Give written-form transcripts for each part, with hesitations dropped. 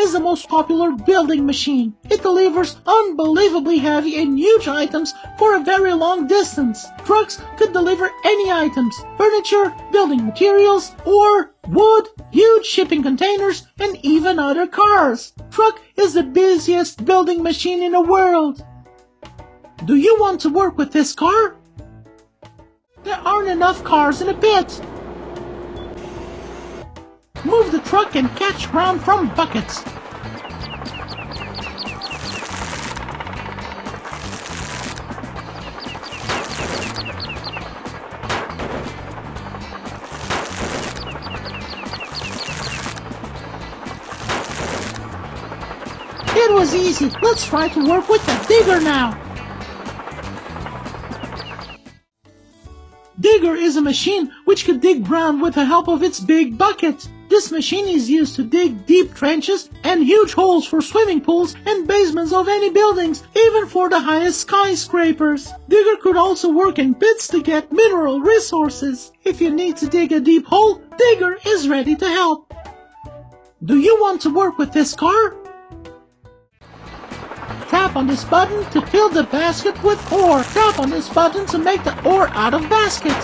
is the most popular building machine. It delivers unbelievably heavy and huge items for a very long distance. Trucks could deliver any items, furniture, building materials, or wood, huge shipping containers, and even other cars. Truck is the busiest building machine in the world. Do you want to work with this car? There aren't enough cars in the pit. Move the truck and catch ground from buckets. It was easy. Let's try to work with the digger now. Digger is a machine which could dig ground with the help of its big bucket. This machine is used to dig deep trenches and huge holes for swimming pools and basements of any buildings, even for the highest skyscrapers. Digger could also work in pits to get mineral resources. If you need to dig a deep hole, Digger is ready to help. Do you want to work with this car? Tap on this button to fill the basket with ore. Tap on this button to make the ore out of basket.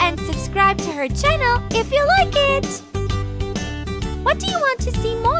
And subscribe to her channel if you like it! What do you want to see more?